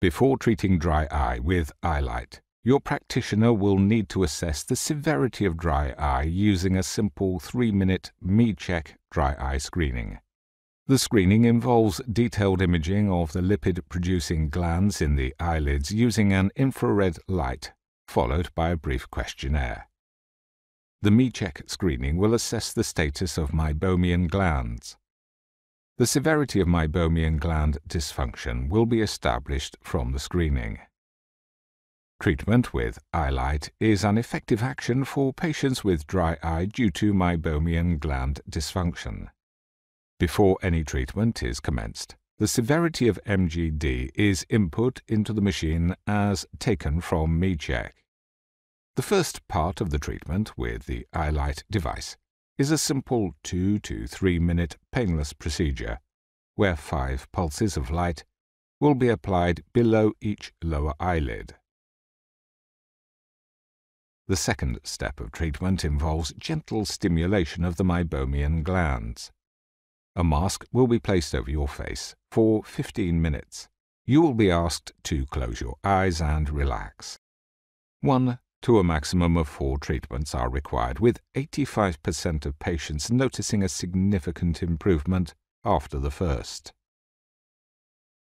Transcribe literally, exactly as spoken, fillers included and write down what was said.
Before treating dry eye with Eye-Light, your practitioner will need to assess the severity of dry eye using a simple three minute MyCheck dry eye screening. The screening involves detailed imaging of the lipid-producing glands in the eyelids using an infrared light, followed by a brief questionnaire. The MyCheck screening will assess the status of meibomian glands. The severity of meibomian gland dysfunction will be established from the screening. Treatment with Eye-Light is an effective action for patients with dry eye due to meibomian gland dysfunction. Before any treatment is commenced, the severity of M G D is input into the machine as taken from MyCheck. The first part of the treatment with the Eye-Light device is a simple two to three minute painless procedure where five pulses of light will be applied below each lower eyelid. The second step of treatment involves gentle stimulation of the meibomian glands. A mask will be placed over your face for fifteen minutes. You will be asked to close your eyes and relax. One to a maximum of four treatments are required, with eighty-five percent of patients noticing a significant improvement after the first.